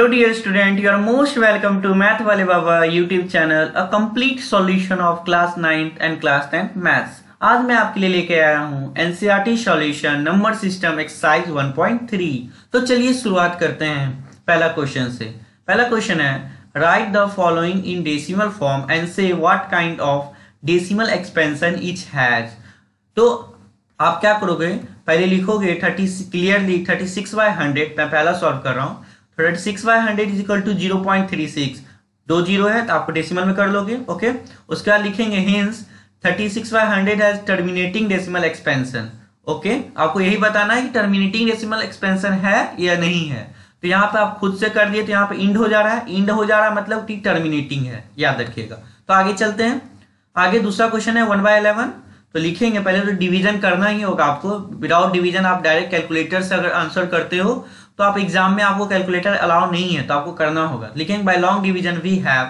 Hello dear student, you are most welcome to Math Wale Baba YouTube channel, a complete solution of class 9th and class 10th maths. आज मैं आपके लिए लेके आया हूँ NCERT solution number system exercise 1.3। तो चलिए शुरुआत करते हैं पहला क्वेश्चन से। पहला क्वेश्चन है write the following in decimal form and say what kind of decimal expansion each has. तो आप क्या करोगे, पहले लिखोगे 36 बाय 100। मैं पहला सॉल्व कर रहा हूँ। 36/100 is equal to 0.36। दो जीरो है तो आपको डेसिमल में कर लोगे, ओके। उसके बाद लिखेंगे hence 36/100 has terminating decimal expansion. Okay, आपको यही बताना है कि टर्मिनेटिंग डेसिमल एक्सपेंशन है या नहीं है। तो यहाँ पे आप खुद से कर दिए तो यहाँ पे इंड हो जा रहा है, मतलब कि टर्मिनेटिंग है, याद रखिएगा। तो आगे चलते हैं। आगे दूसरा क्वेश्चन है 1/11। तो लिखेंगे, पहले तो डिवीजन करना ही होगा आपको। विदाउट डिवीजन आप डायरेक्ट कैलकुलेटर से अगर आंसर करते हो तो आप एग्जाम में आपको कैलकुलेटर अलाउ नहीं है, तो आपको करना होगा। लिखेंगे by long division we have.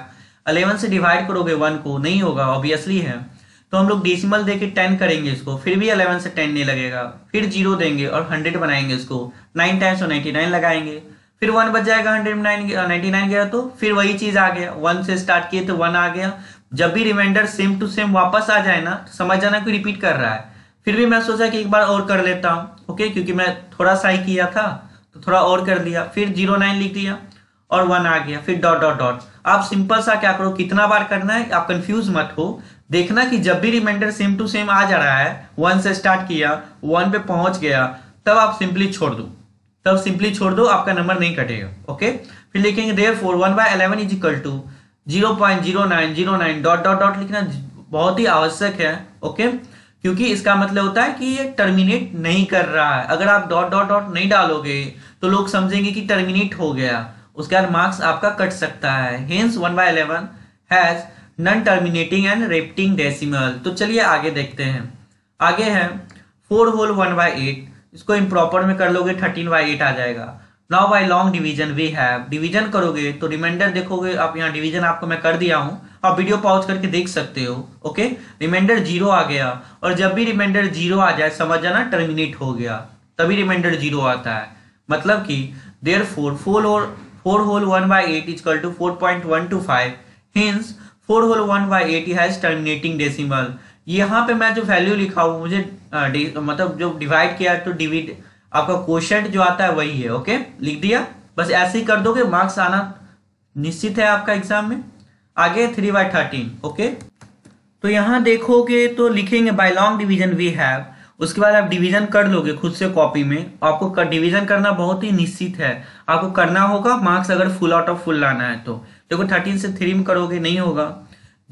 11 से डिवाइड करोगे 1 को, नहीं होगा ऑब्वियसली है। तो हम लोग डेसिमल देके 10 करेंगे इसको, फिर भी 11 से 10 नहीं लगेगा। फिर 0 देंगे और 100 बनाएंगे इसको। 9 टाइम्स 99 लगाएंगे, फिर 1 बच जाएगा। 100 में 99 गया तो फिर वही चीज आ गया। 1 से स्टार्ट किए तो 1 आ गया। जब भी रिमाइंडर सेम टू सेम वापस आ जाए ना, समझ जाना कि रिपीट कर रहा है। फिर भी मैं सोचा कि एक बार और कर लेता हूँ, ओके, क्योंकि मैं थोड़ा सा ही किया था तो थोड़ा और कर दिया। फिर 09 लिख दिया और 1 आ गया, फिर डॉट डॉट डॉट। आप सिंपल सा क्या करो, कितना बार करना है आप कंफ्यूज मत हो। देखना कि जब भी रिमाइंडर सेम टू सेम आ जा रहा है, 1 से स्टार्ट किया, 1 पे पहुंच गया, तब आप सिंपली छोड़ दो, आपका नंबर नहीं कटेगा, ओके। फिर लिखेंगे therefore 1/11 is equal to 0.0909 dot dot dot. लिखना बहुत ही आवश्यक है, ओके, क्योंकि इसका मतलब होता है कि ये टर्मिनेट नहीं कर रहा है। अगर आप डॉट डॉट डॉट नहीं डालोगे तो लोग समझेंगे कि टर्मिनेट हो गया, उसके बाद मार्क्स आपका कट सकता है। Hence 1/11 has non terminating and repeating decimal. तो चलिए आगे देखते हैं। आगे है 4 होल 1/8। इसको इम्प्रॉपर में कर लोगे 13/8 आ जाएगा। Now by long division we have. Division करोगे तो रिमाइंडर देखोगे आप। यहाँ डिवीजन आपको मैं कर दिया हूँ, आप वीडियो पॉज करके देख सकते हो, ओके। रिमाइंडर 0 आ गया, और जब भी रिमाइंडर 0 आ जाए समझ जाना टर्मिनेट हो गया, तभी रिमाइंडर 0 आता है। मतलब कि therefore 4 whole 1/8 is equal to 4.125। Hence 4 whole 1/8 has terminating decimal. यहाँ पे मैं जो वैल्यू लिखा हूँ मुझे मतलब जो डिवाइड किया तो डिविड आपका क्वोशेंट जो आता है वही है, ओके, लिख दिया। बस ऐसे ही कर दोगे, मार्क्स आना निश्चित है आपका एग्जाम में। आगे 3/13, ओके। तो यहाँ देखोगे तो लिखेंगे by long division we have. उसके बाद आप डिवीजन कर लोगे खुद से कॉपी में। आपको डिवीजन करना बहुत ही निश्चित है, आपको करना होगा। मार्क्स अगर फुल आउट ऑफ फुल लाना है तो देखो 13 से 3 में करोगे, नहीं होगा।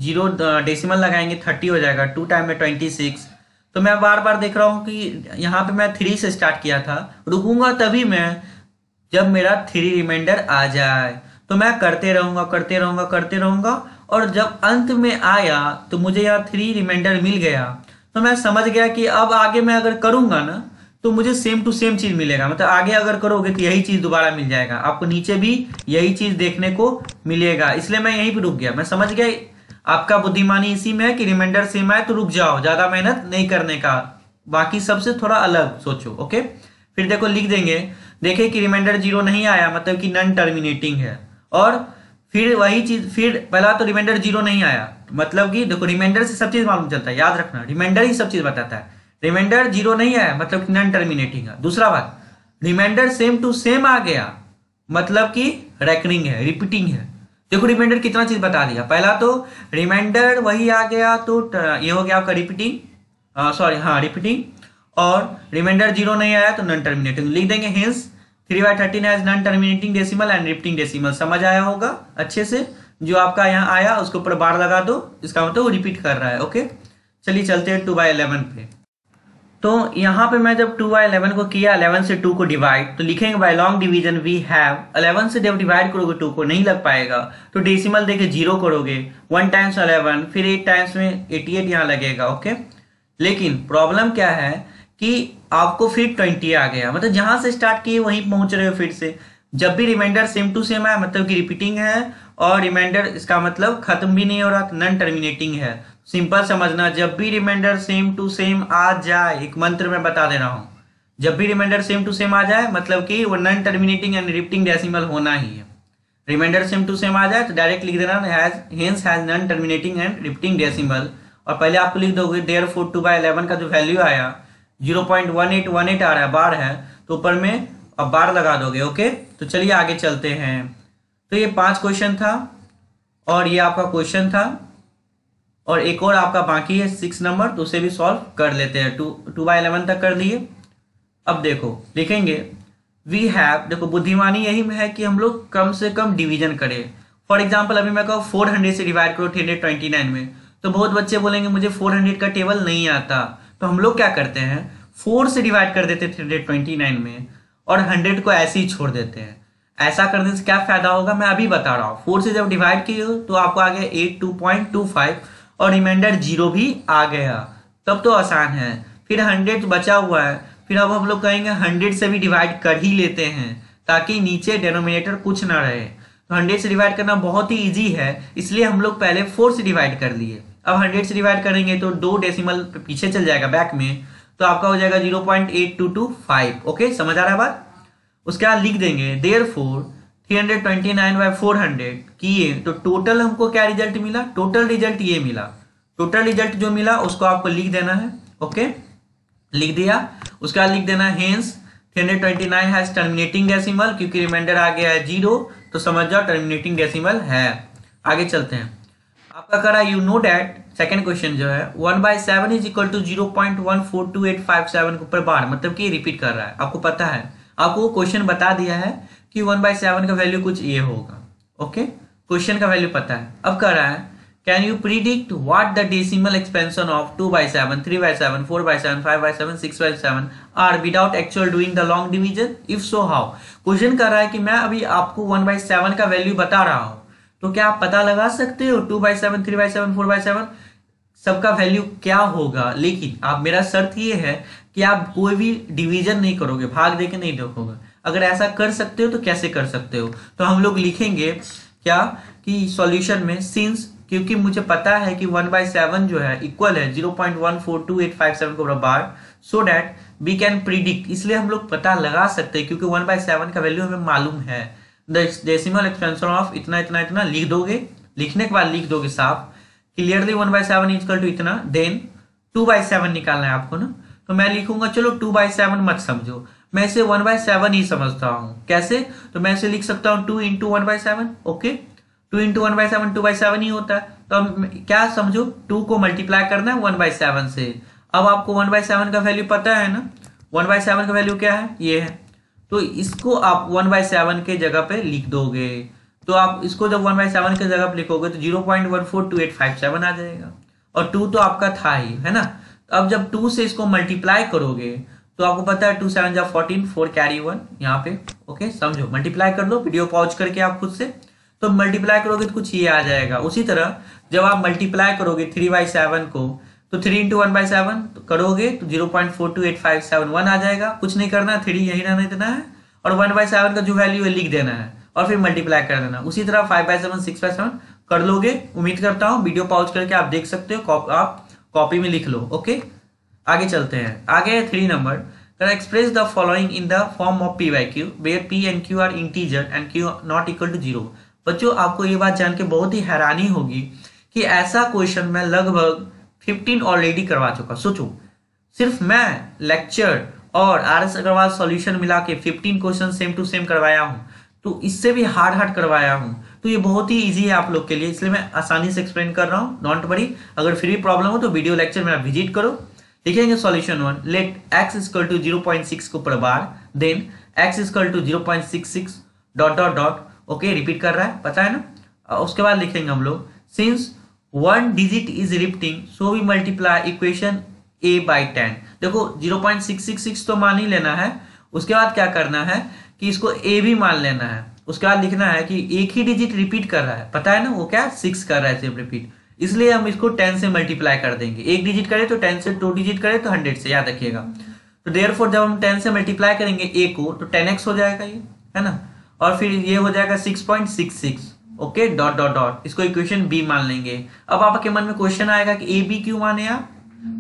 0 डेसिमल लगाएंगे 30 हो जाएगा। 2 टाइम में 26। तो मैं बार बार देख रहा हूँ कि यहाँ पे मैं 3 से स्टार्ट किया था, रुकूंगा तभी मैं जब मेरा 3 रिमाइंडर आ जाए। तो मैं करते रहूँगा और जब अंत में आया तो मुझे यहाँ 3 रिमाइंडर मिल गया। तो मैं समझ गया कि अब आगे मैं अगर करूँगा ना तो मुझे सेम टू सेम चीज़ मिलेगा। मतलब आगे अगर करोगे तो यही चीज़ दोबारा मिल जाएगा आपको, नीचे भी यही चीज़ देखने को मिलेगा। इसलिए मैं यहीं पर रुक गया। मैं समझ गया आपका बुद्धिमानी इसी में है कि रिमाइंडर सेम आए तो रुक जाओ, ज्यादा मेहनत नहीं करने का, बाकी सबसे थोड़ा अलग सोचो, ओके। फिर देखो लिख देंगे, देखे कि रिमाइंडर 0 नहीं आया, मतलब कि नॉन टर्मिनेटिंग है। और फिर वही चीज, फिर पहला तो रिमाइंडर 0 नहीं आया, मतलब कि देखो रिमाइंडर से सब चीज मालूम चलता है, याद रखना। रिमाइंडर ही सब चीज बताता है। रिमाइंडर 0 नहीं आया मतलब कि नॉन टर्मिनेटिंग है। दूसरा बात, रिमाइंडर सेम टू सेम आ गया मतलब कि रेकरिंग है, रिपीटिंग है। देखो रिमाइंडर कितना चीज बता दिया। पहला तो रिमाइंडर वही आ गया तो ये हो गया आपका रिपीटिंग, रिपीटिंग। और रिमाइंडर 0 नहीं आया तो नॉन टर्मिनेटिंग लिख देंगे। Hence 3/13 has non terminating decimal and repeating decimal. समझ आया होगा अच्छे से, जो आपका यहाँ आया उसके ऊपर बार लगा दो, इसका मतलब वो रिपीट कर रहा है, ओके। चलिए चलते हैं 2/11 पे। तो यहाँ पे मैं जब 2/11 को किया, 11 से 2 को डिवाइड, तो लिखेंगे by long division we have. 11 से जब डिवाइड करोगे 2 को नहीं लग पाएगा, तो डेसिमल देके 0 करोगे। 1 टाइम्स 11 फिर 8 टाइम्स में 88 यहाँ लगेगा, ओके। लेकिन प्रॉब्लम क्या है कि आपको फिर 20 आ गया, मतलब जहाँ से स्टार्ट किए वहीं पहुँच रहे हो फिर से। जब भी रिमाइंडर सेम टू सेम है मतलब कि रिपीटिंग है, और रिमाइंडर इसका मतलब खत्म भी नहीं हो रहा, नॉन टर्मिनेटिंग है। सिंपल समझना, जब भी रिमाइंडर सेम टू सेम आ जाए, एक मंत्र में बता दे रहा हूँ, जब भी रिमाइंडर सेम टू सेम आ जाए मतलब कि वो non terminating and repeating decimal होना ही है। रिमाइंडर सेम टू सेम आ जाए तो डायरेक्ट लिख देना has non terminating and repeating decimal. और पहले आपको लिख दोगे देयरफॉर 2/11 का जो वैल्यू आया 0.1818 आ रहा है, बार है तो ऊपर में अब बार लगा दोगे। ओके तो चलिए आगे चलते हैं। तो ये 5 क्वेश्चन था और ये आपका क्वेश्चन था और एक और आपका बाकी है 6 नंबर, तो उसे भी सॉल्व कर लेते हैं। 2/11 तक कर लिए। अब देखो लिखेंगे वी हैव, देखो बुद्धिमानी यही में है कि हम लोग कम से कम डिवीजन करें। फॉर एग्जाम्पल अभी मैं कहूँ 400 से डिवाइड करो 329 में, तो बहुत बच्चे बोलेंगे मुझे 400 का टेबल नहीं आता, तो हम लोग क्या करते हैं 4 से डिवाइड कर देते 329 में और 100 को ऐसे ही छोड़ देते हैं। ऐसा करने से क्या फायदा होगा मैं अभी बता रहा हूँ। 4 से जब डिवाइड किए तो आपको आ गया 82.25 और रिमाइंडर 0 भी आ गया, तब तो आसान है। फिर 100 बचा हुआ है, फिर अब हम लोग कहेंगे 100 से भी डिवाइड कर ही लेते हैं ताकि नीचे डेनोमिनेटर कुछ ना रहे। तो 100 से डिवाइड करना बहुत ही इजी है, इसलिए हम लोग पहले 4 से डिवाइड कर लिए। अब 100 से डिवाइड करेंगे तो 2 डेसिमल पीछे चल जाएगा बैक में, तो आपका हो जाएगा 0.8225। ओके समझ आ रहा है बात। उसके बाद लिख देंगे देयरफोर 329/400 किए तो टोटल हमको क्या रिजल्ट मिला, टोटल रिजल्ट ये मिला। टोटल रिजल्ट जो मिला उसको आपको लिख देना है। ओके लिख दिया। उसके बाद लिख देना हेंस 329 हैज टर्मिनेटिंग डेसिमल, क्योंकि रिमाइंडर आ गया है 0, तो समझ जाओ टर्मिनेटिंग डेसिमल है। आगे चलते हैं। आपका करा you know that second question जो है 1/7 इज इक्वल टू 0.142857 के ऊपर बार, मतलब कि रिपीट कर रहा है। आपको पता है, आपको क्वेश्चन बता दिया है कि 1/7 का वैल्यू कुछ ये होगा। ओके क्वेश्चन का वैल्यू पता है। अब कह रहा है can you predict what the decimal expansion of 2/7 3/7 4/7 5/7 6/7 are without actual doing the long division, if so how. Question कह रहा है कि मैं अभी आपको 1/7 का वैल्यू बता रहा हूँ, तो क्या आप पता लगा सकते हो 2/7 3/7 4/7 सबका वैल्यू क्या होगा। लेकिन आप मेरा शर्त ये है कि आप कोई भी डिवीजन नहीं करोगे, भाग देके नहीं देखोगे। अगर ऐसा कर सकते हो तो कैसे कर सकते हो, तो हम लोग लिखेंगे क्या कि सॉल्यूशन में सिंस, क्योंकि मुझे पता है कि 1/7 जो है इक्वल है 0.142857 को बार, so that we can predict, इसलिए हम लोग पता लगा सकते हैं क्योंकि 1/7 का वैल्यू हमें मालूम है। डेसिमल एक्सपेंशन ऑफ इतना इतना इतना लिख दोगे। लिखने के बाद लिख दोगे साफ क्लियरली 1/7 इक्वल टू इतना, देन 2/7 निकालना है आपको ना, तो मैं लिखूंगा चलो 2/7 मत समझो, मैं इसे 1/7 ही समझता हूँ। कैसे, तो मैं इसे लिख सकता हूँ 2 × 1/7। ओके 2 × 1/7 2/7 ही होता है, तो अब क्या समझो 2 को मल्टीप्लाई करना है 1/7 से। अब आपको 1/7 का वैल्यू पता है ना, 1/7 का वैल्यू क्या है ये है, तो इसको आप 1/7 के जगह पे लिख दोगे। तो आप इसको जब 1/7 के जगह पे लिखोगे तो 0.142857 आ जाएगा और 2 तो आपका था ही है ना। अब जब 2 से इसको मल्टीप्लाई करोगे तो आपको पता है 2 7 जा 14 4 कैरी 1 यहाँ पे। ओके समझो मल्टीप्लाई कर लो वीडियो पॉज करके आप खुद से, तो मल्टीप्लाई करोगे तो कुछ ये आ जाएगा। उसी तरह जब आप मल्टीप्लाई करोगे 3/7 को तो 3 × 1/7 करोगे तो 0.428571 आ जाएगा। कुछ नहीं करना, 3 यही रहने देना है और 1/7 का जो वैल्यू है लिख देना है और फिर मल्टीप्लाई कर देना। उसी तरह 5/7 6/7 कर लोगे। उम्मीद करता हूँ वीडियो पॉज करके आप देख सकते हो, आप कॉपी में लिख लो। ओके आगे चलते हैं। आगे है 3 number, express the following in the form of PYQ where P and Q are integer and Q not equal to 0। बच्चों आपको ये बात जान के बहुत ही हैरानी होगी कि ऐसा क्वेश्चन मैं लगभग 15 ऑलरेडी करवा चुका। सोचो सिर्फ मैं लेक्चर और RS अग्रवाल सॉल्यूशन मिला के 15 क्वेश्चन सेम टू सेम करवाया हूँ, तो इससे भी हार्ड करवाया हूँ। तो ये बहुत ही इजी है आप लोग के लिए, इसलिए मैं आसानी से एक्सप्लेन कर रहा हूँ। नॉट वरी, अगर फिर भी प्रॉब्लम हो तो वीडियो लेक्चर मेरा विजिट करो। लिखेंगे सॉल्यूशन 1 लेट x = 0.6 को बार, देन x = 0.66 ... ओके रिपीट कर रहा है पता है ना। उसके बाद लिखेंगे हम लोग since 1 digit is repeating so we multiply equation a/10। देखो 0.666 तो मान ही लेना है, उसके बाद क्या करना है कि इसको a भी मान लेना है। उसके बाद लिखना है कि एक ही डिजिट रिपीट कर रहा है, पता है ना वो क्या 6 कर रहा है सिर्फ रिपीट, इसलिए हम इसको 10 से मल्टीप्लाई कर देंगे। एक डिजिट करे तो 10 से, 2 डिजिट करे तो 100 से, याद रखिएगा। तो देयरफॉर जब हम 10 से मल्टीप्लाई करेंगे a को तो 10x हो जाएगा ये है ना, और फिर ये हो जाएगा 6.66। ओके ... इसको इक्वेशन b मान लेंगे। अब आपके मन में क्वेश्चन आएगा कि a b क्यों माने आप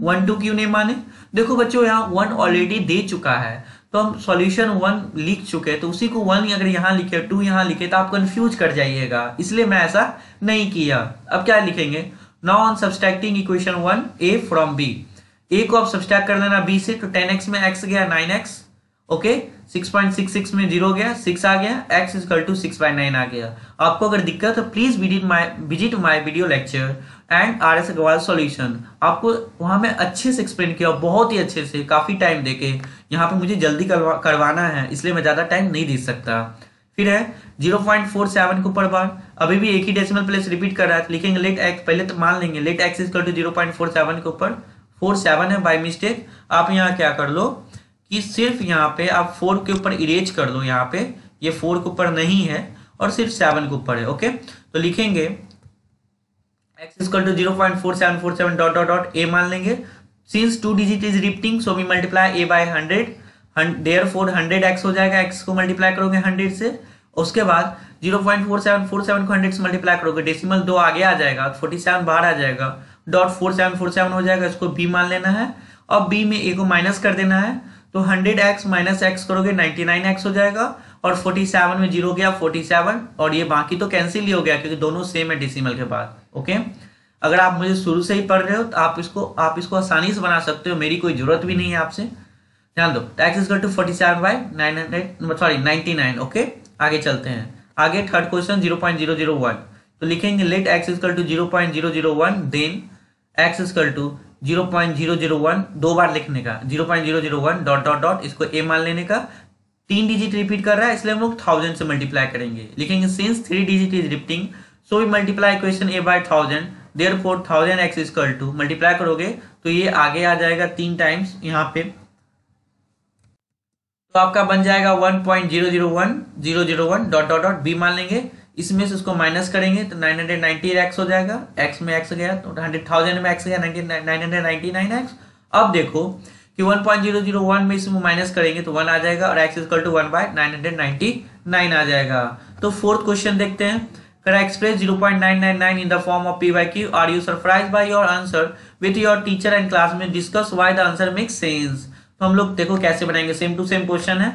1 2 क्यों नहीं माने। देखो बच्चों यहाँ 1 ऑलरेडी दे चुका है, तो हम सॉल्यूशन 1 लिख चुके हैं तो उसी को 1 अगर यहाँ लिखे 2 यहाँ लिखे तो आप कंफ्यूज कर जाइएगा, इसलिए मैं ऐसा नहीं किया। अब क्या लिखेंगे, now on subtracting equation 1 a from b, a को आप सब्सट्रैक्ट कर देना b से, तो 10x में x गया 9x, ओके 6.66 में 0 गया 6 आ गया, x इक्वल टू 6/9 आ गया। आपको अगर दिक्कत हो please visit my video lecture and RS Agarwal solution, आपको वहां मैं अच्छे से एक्सप्लेन किया, बहुत ही अच्छे से काफी टाइम देके। यहाँ पे मुझे जल्दी करवाना है इसलिए मैं ज्यादा टाइम नहीं दे सकता। फिर है 0.47 के ऊपर बार, अभी भी एक ही डेसिमल प्लेस रिपीट कर रहा है, लिखेंगे लेट एक्स, पहले तो मान लेंगे लेट एक्स इक्वल टू 0.47 के ऊपर 47 है बाय मिस्टेक। आप यहाँ क्या कर लो कि सिर्फ यहाँ पे आप 4 के ऊपर इरेज कर दो, यहाँ पे ये 4 के ऊपर नहीं है और सिर्फ 7 के ऊपर है, ओके। तो लिखेंगे x equal to 0.4747 dot dot dot a मान लेंगे, since 2 digit is repeating so we multiply a by 100, therefore 100x हो जाएगा, x को मल्टीप्लाई करोगे 100 से, उसके बाद 0.4747 को 100 से मल्टीप्लाई करोगे, डेसिमल 2 आगे आ जाएगा 47 बाहर आ जाएगा, डॉट 4747 हो जाएगा, इसको b मान लेना है और b में a को माइनस कर देना है, तो 100x माइनस x करोगे 99x हो जाएगा और 47 में 0 गया 47 और ये बाकी तो कैंसिल ही हो गया क्योंकि दोनों सेम है डेसिमल के बाद, ओके। अगर आप मुझे शुरू से ही पढ़ रहे हो तो आप इसको आसानी से बना सकते हो, मेरी कोई जरूरत भी नहीं है आपसे। ध्यान दो x इक्वल टू 47/99, ओके। आगे चलते हैं, आगे थर्ड क्वेश्चन 0.001, तो लिखेंगे let x equal to 0.001 then x equal to 0.001, दो बार लिखने का 0.001 डॉट डॉट डॉट, इसको a मान लेने का, 3 डिजिट रिपीट कर रहा है इसलिए हम लोग 1000 से मल्टीप्लाई करेंगे, लिखेंगे since 3 digit is repeating so we multiply equation a by 1000 therefore 1000 x equal to, multiply करोगे तो ये आगे आ जाएगा 3 टाइम्स यहाँ पे, तो आपका बन जाएगा 1.001001 डॉट डॉट डॉट b मान लेंगे, इसमें से उसको माइनस करेंगे तो 990x हो जाएगा, x में x गया तो 100000 में x गया 999x। अब देखो कि 1.001 में इसमें माइनस करेंगे तो 1 आ जाएगा और x इक्वल टू 1/999 आ जाएगा। तो फोर्थ क्वेश्चन देखते हैं, correct express 0.999 in the form of PYQ, are you surprise by your answer with your teacher and classmate, discuss why the answer makes sense. तो हम लोग देखो कैसे बनाएंगे, सेम टू सेम क्वेश्चन है,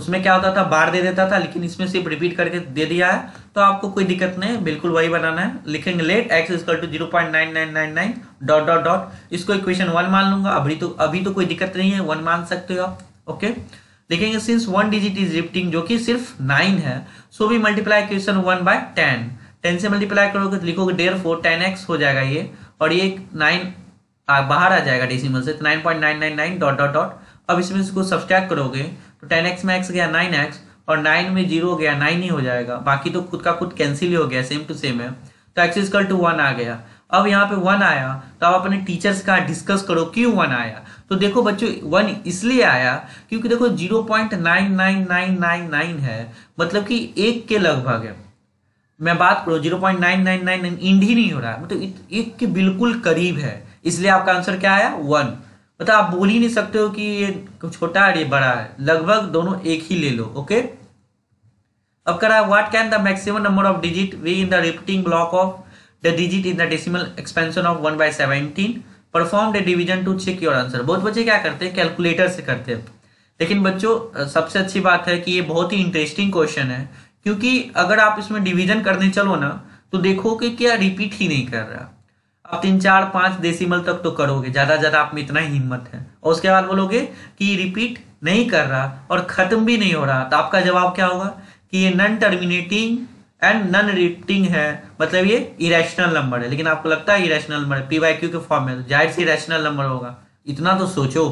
उसमें क्या होता था बार दे देता था लेकिन इसमें सिर्फ रिपीट करके दे दिया है, तो आपको कोई दिक्कत नहीं, बिल्कुल वही बनाना है। लिखेंगे let x equal to 0.9999 dot dot dot, इसको इक्वेशन 1 मान लूंगा, अभी तो कोई दिक्कत नहीं है, 1 मान सकते हो आप, ओके। लिखेंगे सिंस 1 डिजिट इज रिपीटिंग जो कि सिर्फ 9 है सो वी मल्टीप्लाई इक्वेशन 1/10, 10 से मल्टीप्लाई करोगे तो लिखोगे देयरफॉर 10x हो जाएगा ये, और ये 9 बाहर आ जाएगा डेसिमल से, 9.999 डॉट डॉट डॉट। अब इसमें इसको सब्सट्रैक्ट करोगे तो 10x में x गया 9x और 9 में 0 गया 9 ही हो जाएगा, बाकी तो खुद का खुद कैंसिल ही हो गया, सेम टू सेम है, तो x इक्वल टू 1 आ गया। अब यहाँ पे 1 आया तो आप अपने टीचर्स का डिस्कस करो क्यों 1 आया, तो देखो बच्चों 1 इसलिए आया क्योंकि देखो 0.99999 है, मतलब कि 1 के लगभग है, मैं बात करूँ 0.9999 इंड ही नहीं हो रहा है, मतलब 1 के बिल्कुल करीब है, इसलिए आपका आंसर क्या आया 1। मतलब आप बोल ही नहीं सकते हो कि ये छोटा है ये बड़ा है, लगभग दोनों एक ही ले लो, ओके। अब करा what can the maximum number of digit we in the repeating block of the digit in the decimal expansion of 1/17, perform the division to check your answer. बहुत बच्चे क्या करते हैं कैलकुलेटर से करते हैं, लेकिन बच्चों सबसे अच्छी बात है कि ये बहुत ही इंटरेस्टिंग क्वेश्चन है, क्योंकि अगर आप इसमें डिवीजन करने चलो ना तो देखो कि क्या रिपीट ही नहीं कर रहा, आप 3 4 5 डेसिमल तक तो करोगे, ज्यादा आप में इतना ही हिम्मत है, और उसके बाद बोलोगे कि रिपीट नहीं कर रहा और खत्म भी नहीं हो रहा, तो आपका जवाब क्या होगा कि ये non terminating and non repeating है, मतलब ये इरेशनल नंबर है, लेकिन आपको लगता है इरेशनल नंबर है PYQ के फॉर्म में, जाहिर से इरेशनल नंबर होगा, इतना तो सोचो।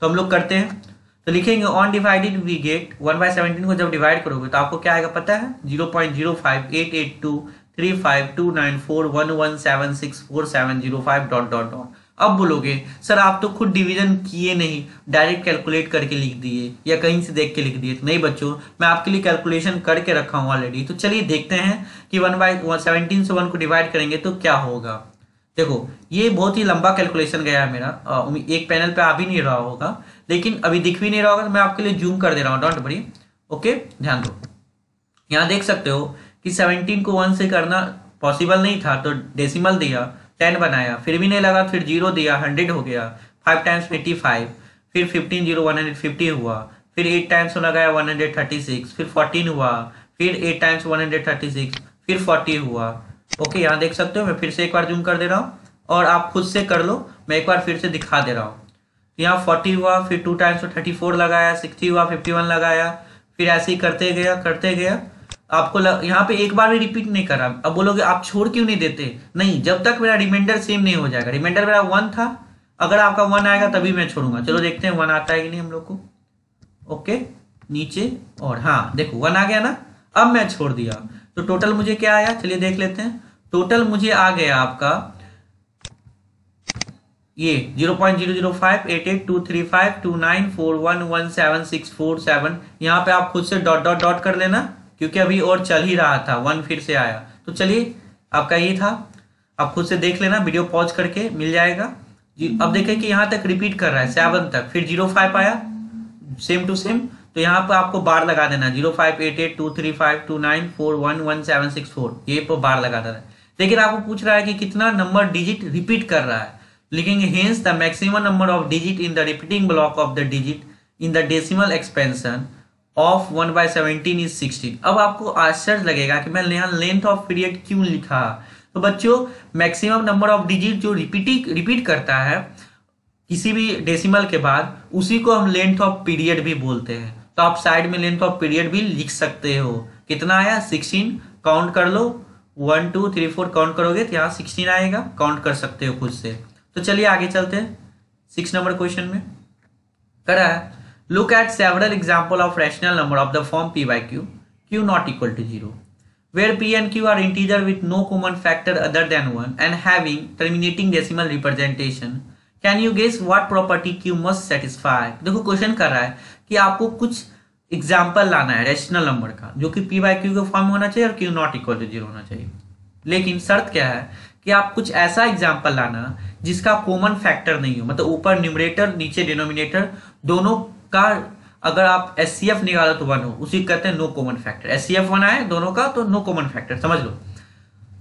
तो हम लोग करते हैं, तो लिखेंगे ऑन डिवाइडेड वी गेट 1/17 को जब डिवाइड करोगे तो आपको क्या आएगा पता है 0.05882352941176470 5 डॉट डॉट डॉट। अब बोलोगे सर आप तो खुद डिवीजन किए नहीं, डायरेक्ट कैलकुलेट करके लिख दिए या कहीं से देख के लिख दिए, नहीं बच्चों मैं आपके लिए कैलकुलेशन करके रखा हूँ ऑलरेडी। तो चलिए देखते हैं कि 1/17 से 1 को डिवाइड करेंगे तो क्या होगा। देखो ये बहुत ही लंबा कैलकुलेशन गया है मेरा, एक पैनल पे आ भी नहीं रहा होगा, लेकिन अभी दिख भी नहीं रहा होगा तो मैं आपके लिए जूम कर दे रहा हूँ, डॉट बड़ी, ओके। ध्यान दो यहाँ देख सकते हो कि 17 को 1 से करना पॉसिबल नहीं था, तो डेसिमल दिया 10 बनाया, फिर भी नहीं लगा, फिर 0 दिया 100 हो गया, 5 टाइम्स 55, फिर 15 0 150 हुआ, फिर 8 टाइम्स लगाया 136, फिर 14 हुआ, फिर 8 टाइम्स 136, फिर 40 हुआ। ओके, यहाँ देख सकते हो, मैं फिर से एक बार जूम कर दे रहा हूँ और आप खुद से कर लो, मैं एक बार फिर से दिखा दे रहा हूँ। यहाँ 40 हुआ, फिर 2 टाइम्स 34 लगाया, 60 हुआ, 51 लगाया, फिर ऐसे ही करते गया। आपको यहाँ पे एक बार भी रिपीट नहीं करा। अब बोलोगे आप छोड़ क्यों नहीं देते? नहीं, जब तक मेरा रिमाइंडर सेम नहीं हो जाएगा। रिमाइंडर मेरा 1 था, अगर आपका 1 आएगा तभी मैं छोड़ूंगा। चलो देखते हैं 1 आता है कि नहीं हम लोग को। ओके, नीचे, और हाँ देखो 1 आ गया ना, अब मैं छोड़ दिया। तो टोटल मुझे क्या आया, चलिए देख लेते हैं। टोटल मुझे आ गया आपका ये 0.0058823529411764 7। यहाँ पे आप खुद से डॉट डॉट डॉट कर लेना, क्योंकि अभी और चल ही रहा था, 1 फिर से आया। तो चलिए आपका ये था, आप खुद से देख लेना, वीडियो पॉज करके मिल जाएगा जी। अब देखें कि यहाँ तक रिपीट कर रहा है 7 तक, फिर 05 आया सेम टू सेम, तो यहाँ पर आपको बार लगा देना 058823529411764, ये पर बार लगा देना। लेकिन आपको पूछ रहा है कि कितना नंबर डिजिट रिपीट कर रहा है, लिखेंगे hence the maximum number of digit in the repeating block of the digit in the decimal expansion of 1/17 is 16। अब आपको आश्चर्य लगेगा कि मैं यहाँ लेंथ ऑफ पीरियड क्यों लिखा। तो बच्चों, मैक्सिमम नंबर ऑफ डिजिट जो रिपीट करता है किसी भी डेसिमल के बाद, उसी को हम लेंथ ऑफ पीरियड भी बोलते हैं। तो आप साइड में लेंथ ऑफ पीरियड भी लिख सकते हो। कितना आया 16, काउंट कर लो 1 2 3 4, काउंट करोगे तो यहाँ 16 आएगा, काउंट कर सकते हो खुद से। तो चलिए आगे चलते हैं 6 नंबर क्वेश्चन में। करा है look at several example of rational number of the form p/q, q not equal to 0, where p and q are integer with no common factor other than 1 and having terminating decimal representation, can you guess what property q must satisfy. देखो question कर रहा है कि आपको कुछ example लाना है rational number का, जो कि p/q का फॉर्म होना चाहिए और q नॉट इक्वल टू 0 होना चाहिए। लेकिन शर्त क्या है कि आप कुछ ऐसा एग्जाम्पल लाना जिसका कॉमन फैक्टर नहीं हो, मतलब ऊपर न्यूमरेटर नीचे डिनोमिनेटर दोनों का अगर आप एचसीएफ निकालो तो 1 हो, उसी कहते हैं नो कॉमन फैक्टर। एचसीएफ 1 आए दोनों का तो नो कॉमन फैक्टर समझ लो,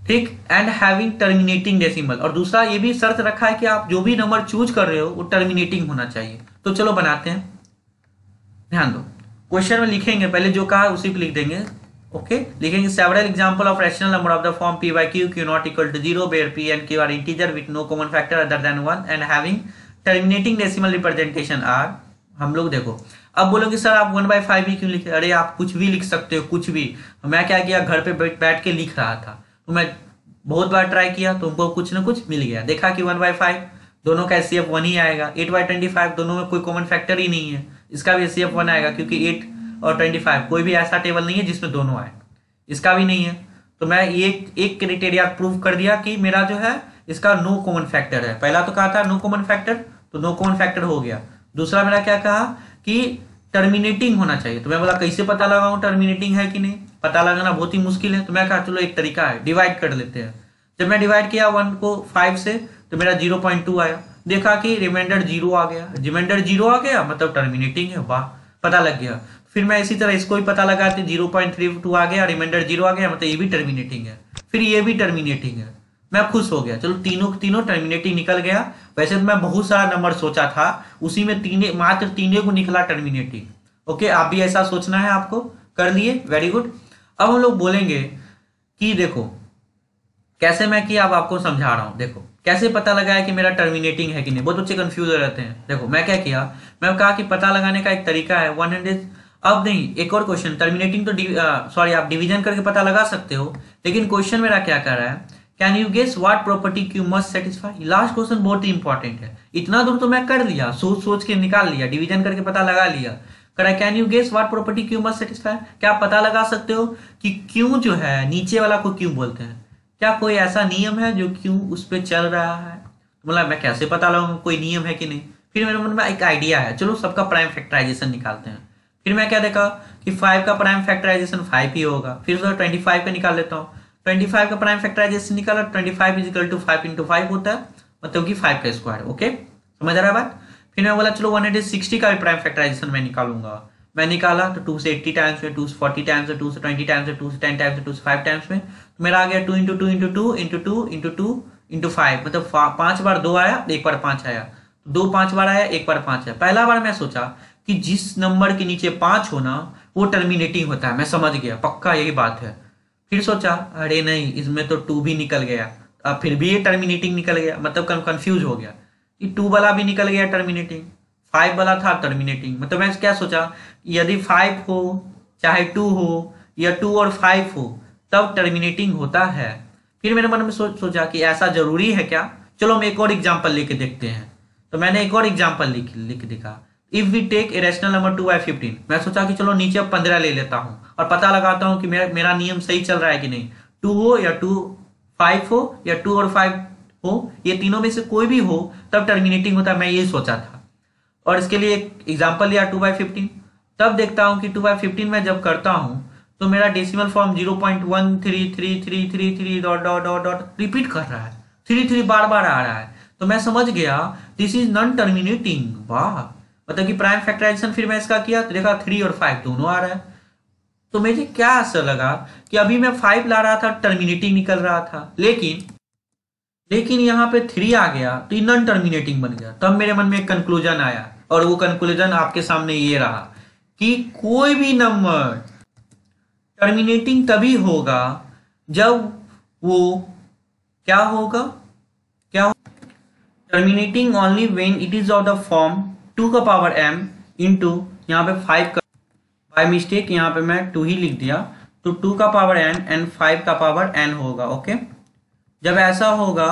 ठीक। एंड हैविंग टर्मिनेटिंग डेसिमल, और दूसरा ये भी शर्त रखा है कि आप जो भी नंबर चूज कर रहे हो वो टर्मिनेटिंग होना चाहिए। तो चलो बनाते हैं, ध्यान दो क्वेश्चन में लिखेंगे, पहले जो कहा है उसी को लिख देंगे। ओके, लिखेंगे several example of rational number of the form p/q, q not equal to 0, where p and q are integer with no common factor other than 1 and having terminating decimal representation are. हम लोग देखो, अब बोलोगे sir आप 1/5 ही क्यों लिखे? अरे आप कुछ भी लिख सकते हो, कुछ भी। मैं क्या किया, घर पे बैठ के लिख रहा था, तो मैं बहुत बार ट्राई किया, तुमको कुछ ना कुछ मिल गया। देखा कि 1/5 दोनों का एचसीएफ 1 ही आएगा, 8/25 दोनों में कोई कॉमन फैक्टर ही नहीं है, इसका भी एचसीएफ 1 आएगा, क्योंकि 8 और 25 कोई भी ऐसा टेबल नहीं है जिसमें दोनों आए, इसका भी नहीं है। तो मैं ये एक क्राइटेरिया प्रूव कर दिया कि मेरा जो है इसका नो कॉमन फैक्टर है। पहला तो कहा था नो कॉमन फैक्टर, तो नो कॉमन फैक्टर हो गया। दूसरा मेरा क्या कहा कि टर्मिनेटिंग होना चाहिए, तो मैं बोला कैसे पता लगाऊं टर्मिनेटिंग है कि नहीं, पता लगाना बहुत ही मुश्किल है। तो मैं कहा चलो एक तरीका है, डिवाइड कर लेते हैं। जब मैं डिवाइड किया 1 को 5 से तो मेरा 0.2 आया, देखा कि रिमाइंडर 0 आ गया, मतलब टर्मिनेटिंग है, वाह, पता लग गया। फिर मैं इसी तरह इसको भी पता लगाते, 0.32 आ गया, रिमाइंडर 0 आ गया, मतलब ये भी टर्मिनेटिंग है, फिर ये भी टर्मिनेटिंग है, मैं खुश हो गया। चलो तीनों टर्मिनेटिंग निकल गया। वैसे तो मैं बहुत सारा नंबर सोचा था, उसी में मात्र तीन को निकला टर्मिनेटिंग। ओके, आप भी ऐसा सोचना है, आपको कर लिए, वेरी गुड। अब हम लोग बोलेंगे कि देखो कैसे मैं कि अब आपको समझा रहा हूँ। देखो कैसे पता लगाया कि मेरा टर्मिनेटिंग है कि नहीं, बहुत बच्चे कंफ्यूज रहते हैं। देखो मैं क्या किया, मैं कहा कि पता लगाने का एक तरीका है 100। अब नहीं, एक और क्वेश्चन टर्मिनेटिंग तो सॉरी आप डिविजन करके पता लगा सकते हो, लेकिन क्वेश्चन मेरा क्या कर रहा है, can you guess what property q must satisfy. Last question बहुत ही इंपॉर्टेंट है। इतना दूर तो मैं कर लिया, सोच के निकाल लिया, डिवीजन करके पता लगा लिया। करा can you guess what property q must satisfy. क्या आप पता लगा सकते हो कि q जो है नीचे वाला को क्यों बोलते हैं? क्या कोई ऐसा नियम है जो q उस पर चल रहा है? मतलब मैं कैसे पता लगाऊंगा कोई नियम है कि नहीं। फिर मेरे मन में एक आइडिया है, चलो सबका प्राइम फैक्टराइजेशन निकालते हैं। फिर मैं क्या देखा कि 5 का प्राइम फैक्टराइजेशन 5 ही होगा। फिर 25 का निकाल लेता हूँ, 25 का प्राइम फैक्टराइजेशन निकाला, 25 = 5 × 5 होता है, मतलब कि 5 का स्क्वायर। ओके, समझ आ रहा है बात। फिर मैं बोला चलो 160 का भी प्राइम फैक्टराइजेशन मैं निकालूंगा। मैं निकाला तो 2 से 80 टाइम्स में, 2 से 40 टाइम्स में, 2 से 20 टाइम्स में, 2 से 10 टाइम्स में, 2 से 5 टाइम्स में, तो मेरा आ गया 2 × 2 × 2 × 2 × 2 × 5, मतलब 5 बार 2 आया, एक बार 5 आया, 2 5 बार आया, एक बार 5 आया। पहला बार मैं सोचा कि जिस नंबर के नीचे 5 होना वो टर्मिनेटिंग होता है। मैं समझ गया, पक्का यही बात है। फिर सोचा अरे नहीं, इसमें तो 2 भी निकल गया, अब फिर भी ये टर्मिनेटिंग निकल गया, मतलब कंफ्यूज हो गया कि 2 वाला भी निकल गया टर्मिनेटिंग, 5 वाला था टर्मिनेटिंग। मतलब मैं क्या सोचा, यदि 5 हो चाहे 2 हो या 2 और 5 हो तब टर्मिनेटिंग होता है। फिर मेरे मन में सोचा कि ऐसा जरूरी है क्या, चलो हम एक और एग्जाम्पल लेके देखते हैं। तो मैंने एक और एग्जाम्पल लिख दिखा, if we take irrational number 2 by 15। मैं सोचा कि चलो नीचे 15 ले लेता हूँ और पता लगाता हूँ कि मेरा नियम सही चल रहा है कि नहीं। 2 हो या 2 5 हो या 2 और 5 हो, ये तीनों में से कोई भी हो तब टर्मिनेटिंग होता है, मैं ये सोचा था। और इसके लिए एक एग्जाम्पल लिया 2 बाई 15। तब देखता हूँ कि 2 बाई 15 में जब करता हूँ तो मेरा डेसिमल फॉर्म 0.1333333 डॉट रिपीट कर रहा है, 3 बार आ रहा है। तो मैं समझ गया दिस इज नॉन टर्मिनेटिंग। वाह, मतलब कि प्राइम फैक्टराइजेशन फिर मैं इसका किया तो देखा 3 और 5 दोनों आ रहा है। तो मुझे क्या असर लगा कि अभी मैं 5 ला रहा था, टर्मिनेटिंग निकल रहा था, लेकिन यहाँ पे 3 आ गया तो नॉन टर्मिनेटिंग बन गया। तब मेरे मन में एक कंक्लूजन आया और वो कंक्लूजन आपके सामने ये रहा कि कोई भी नंबर टर्मिनेटिंग तभी होगा जब वो क्या होगा, terminating only when it is of the form 2 का पावर m इंटू, यहाँ पे 5 का, बाय मिस्टेक यहाँ पे मैं 2 ही लिख दिया, तो 2 का पावर n एंड 5 का पावर n होगा। ओके, जब ऐसा होगा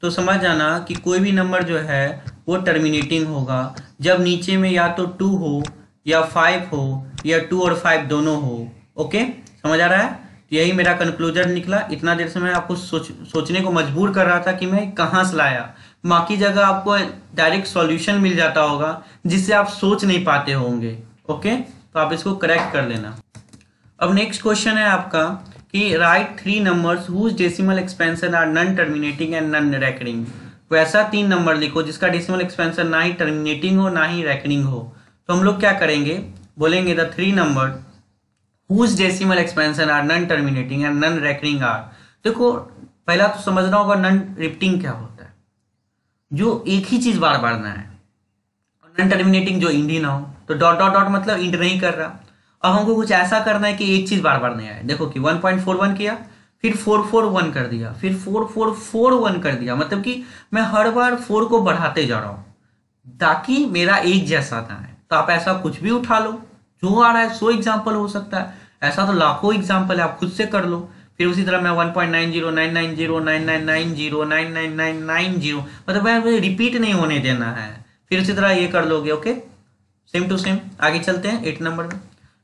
तो समझ जाना कि कोई भी नंबर जो है वो टर्मिनेटिंग होगा जब नीचे में या तो 2 हो या 5 हो या 2 और 5 दोनों हो। ओके, समझ आ रहा है? यही मेरा कंक्लूजन निकला। इतना देर से मैं आपको सोचने को मजबूर कर रहा था कि मैं कहाँ से लाया। बाकी जगह आपको डायरेक्ट सॉल्यूशन मिल जाता होगा जिससे आप सोच नहीं पाते होंगे। ओके, तो आप इसको करेक्ट कर लेना। अब नेक्स्ट क्वेश्चन है आपका कि write 3 numbers whose decimal expansion are non terminating and non recurring. तो ऐसा 3 नंबर लिखो जिसका डेसिमल एक्सपेंशन ना ही टर्मिनेटिंग हो ना ही रेकरिंग हो। तो हम लोग क्या करेंगे, बोलेंगे the 3 number whose decimal expansion are non-terminating and non-recurring are। देखो, पहला तो समझना होगा non-repeating क्या होता है, जो एक ही चीज बार बार ना है, और non-terminating जो इंड ही ना हो। तो डॉट डॉट डॉट मतलब इंड नहीं कर रहा। अब हमको कुछ ऐसा करना है कि एक चीज बार बार नहीं आए। देखो कि 1.41 किया, फिर 441 कर दिया, फिर 4441 कर दिया, मतलब कि मैं हर बार 4 को बढ़ाते जा रहा हूँ ताकि मेरा एक जैसा ना आए। तो आप ऐसा कुछ भी उठा लो, जो आ रहा है 100 एग्जाम्पल हो सकता है, ऐसा तो लाखों एग्जाम्पल है, आप खुद से कर लो। फिर उसी तरह मैं 1.90 990 999 0 999 990, मतलब मैं रिपीट नहीं होने देना है। फिर उसी तरह ये कर लोगे। ओके, सेम टू सेम आगे चलते हैं। 8 नंबर में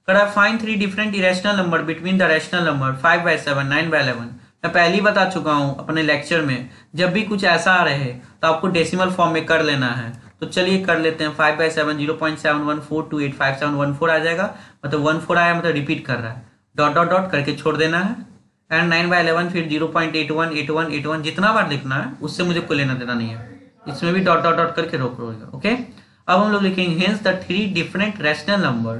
करा, find 3 different irrational number between the rational number 5 by 7 9 by 11। मैं पहले ही बता चुका हूँ अपने लेक्चर में, जब भी कुछ ऐसा रहे तो आपको डेसिमल फॉर्म में कर लेना है। तो चलिए कर लेते हैं। 5 बाई 7 0.714285714 आ जाएगा, मतलब 14 आया, मतलब रिपीट कर रहा है, डॉट डॉट डॉट करके छोड़ देना है। एंड 9 बाई 11 फिर 0.818181 जितना बार लिखना है उससे मुझे कोई लेना देना नहीं है, इसमें भी डॉट डॉट डॉट करके रोक रोएगा। ओके, अब हम लोग लिखेंगे hence the 3 different rational number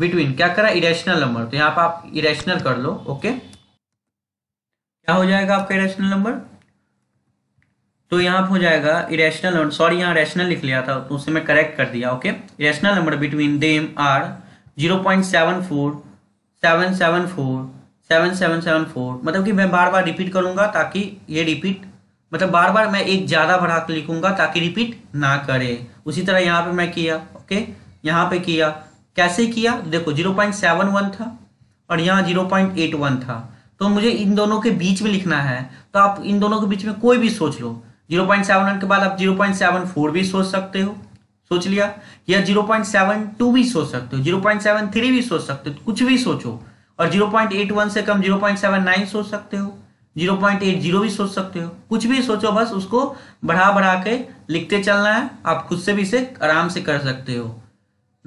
between, क्या करा, इरेशनल नंबर। तो यहाँ पर आप इरेशनल कर लो। ओके, क्या हो जाएगा आपका इरेशनल नंबर, तो यहाँ पर हो जाएगा इरेशनल नंबर, सॉरी यहाँ रैशनल लिख लिया था तो उसे मैं करेक्ट कर दिया। Okay, irrational number between them are 0.74 774 7 7 7 4, मतलब कि मैं बार बार रिपीट करूँगा ताकि ये रिपीट, मतलब बार बार मैं एक ज़्यादा बढ़ा के लिखूँगा ताकि रिपीट ना करे। उसी तरह यहाँ पे मैं किया। ओके, यहाँ पे किया, कैसे किया, देखो 0.71 था और यहाँ 0.81 था, तो मुझे इन दोनों के बीच में लिखना है। तो आप इन दोनों के बीच में कोई भी सोच लो, 0.71 के बाद आप 0.74 भी सोच सकते हो, सोच लिया, या 0.72 भी सोच सकते हो, 0.73 भी सोच सकते हो, कुछ भी सोचो। और 0.81 से कम 0.79 सोच सकते हो, 0.80 भी सोच सकते हो, कुछ भी सोचो, बस उसको बढ़ा बढ़ा के लिखते चलना है। आप खुद से भी इसे आराम से कर सकते हो।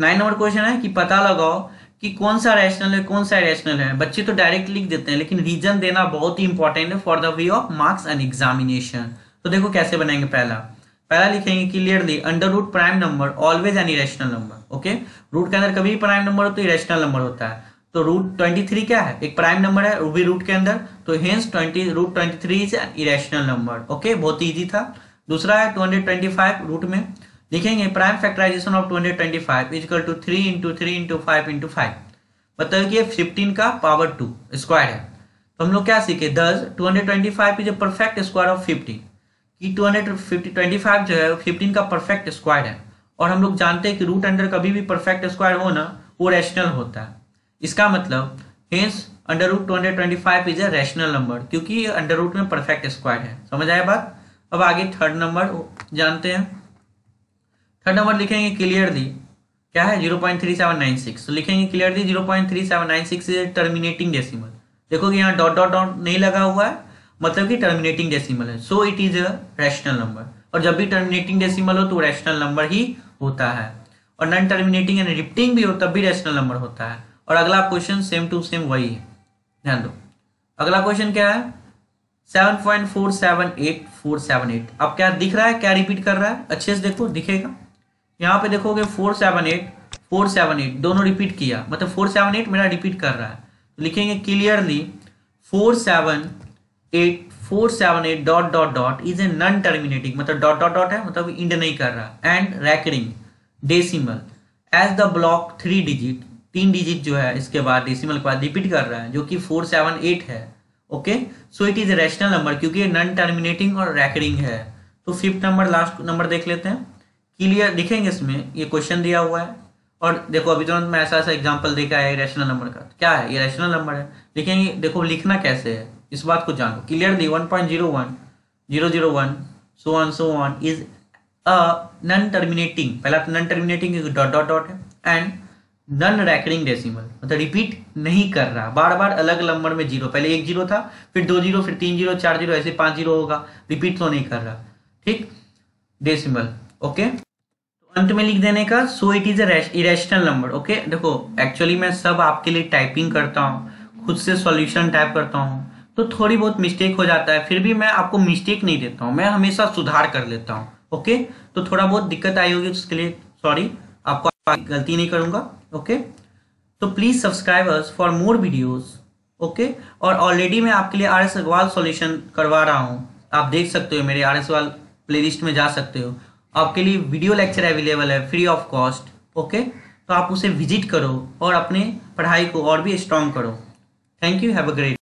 9 नंबर क्वेश्चन है कि पता लगाओ कि कौन सा रैशनल है कौन सा इरेशनल है। बच्चे तो डायरेक्ट लिख देते हैं, लेकिन रीजन देना बहुत ही इंपॉर्टेंट है for the way of marks and examination. तो देखो कैसे बनाएंगे। पहला लिखेंगे clearly under root prime number always an irrational number. Okay, root के अंदर कभी प्राइम नंबर हो तो इरेशनल नंबर होता है। तो रूट 23 क्या है, एक प्राइम नंबर है वो भी रूट के अंदर, तो hence root 23 is an irrational number. Okay, बहुत ईजी था। दूसरा है 225 रूट में, देखेंगे prime factorization of 225 is equal to 3 × 3 × 5 × 5 मतलब कि 15 का पावर 2 स्क्वायर है। तो हम लोग क्या सीखे 10 225 इज परफेक्ट स्क्वायर ऑफ 15 कि 225 जो है 15 का परफेक्ट स्क्वायर है। और हम लोग जानते हैं कि रूट अंडर कभी भी परफेक्ट स्क्वायर हो ना वो रैशनल होता है। इसका मतलब hence under root 225 is a rational number क्योंकि अंडर रूट में परफेक्ट स्क्वायर है। समझ आया बात। अब आगे थर्ड नंबर जानते हैं। थर्ड नंबर लिखेंगे क्लियरली क्या है 0.3796 लिखेंगे क्लियरली 0.3796 इज टर्मिनेटिंग डेसिमल। देखो कि यहाँ डॉट डॉट डॉट नहीं लगा हुआ है मतलब कि टर्मिनेटिंग डेसिमल है। So it is a rational number और जब भी टर्मिनेटिंग डेसिमल हो तो रैशनल नंबर ही होता है और नॉन टर्मिनेटिंग एंड रिपीटिंग भी हो तब भी रैशनल नंबर होता है। और अगला क्वेश्चन सेम टू सेम वही है, ध्यान दो। अगला क्वेश्चन क्या है 7.478478। अब क्या दिख रहा है, क्या रिपीट कर रहा है अच्छे से देखो, दिखेगा यहाँ पे देखोगे 478 478 दोनों रिपीट किया मतलब 478 मेरा रिपीट कर रहा है। तो लिखेंगे clearly 478 478 dot dot dot is a non terminating मतलब डॉट डॉट डॉट है मतलब इंड नहीं कर रहा and recurring decimal as the block 3 digit जो है इसके बाद डेसिमल के बाद रिपीट कर रहा है जो कि 478 है। Okay so it is rational number क्योंकि नॉन टर्मिनेटिंग और रैकरिंग है। तो फिफ्थ नंबर लास्ट नंबर देख लेते हैं क्लियर। दिखेंगे इसमें ये क्वेश्चन दिया हुआ है और देखो अभी तुरंत मैं ऐसा एग्जाम्पल देखा है रैशनल नंबर का। क्या है ये रैशनल नंबर है। लिखेंगे देखो लिखना कैसे है इस बात को जानो clearly 1.01 001 so on is a non terminating पहला तो non terminating dot dot dot है एंड नॉन रैकरिंग डेसिमल मतलब रिपीट नहीं कर रहा बार बार अलग नंबर में जीरो पहले एक जीरो था फिर 2 जीरो फिर 3 जीरो 4 जीरो ऐसे 5 जीरो होगा रिपीट तो नहीं कर रहा ठीक डेसिमल। ओके तो अंत में लिख देने का so it is a irrational number. Okay देखो एक्चुअली मैं सब आपके लिए टाइपिंग करता हूँ खुद से सॉल्यूशन टाइप करता हूँ तो थोड़ी बहुत मिस्टेक हो जाता है फिर भी मैं आपको मिस्टेक नहीं देता हूँ मैं हमेशा सुधार कर लेता हूँ। ओके तो थोड़ा बहुत दिक्कत आई होगी उसके लिए सॉरी आपको गलती नहीं करूँगा। ओके तो please subscribe us for more videos. Okay और ऑलरेडी मैं आपके लिए आरएस अग्रवाल सॉल्यूशन करवा रहा हूँ आप देख सकते हो मेरे आरएस अग्रवाल प्लेलिस्ट में जा सकते हो आपके लिए वीडियो लेक्चर अवेलेबल है फ्री ऑफ कॉस्ट। ओके तो आप उसे विजिट करो और अपने पढ़ाई को और भी स्ट्रॉन्ग करो। Thank you have a great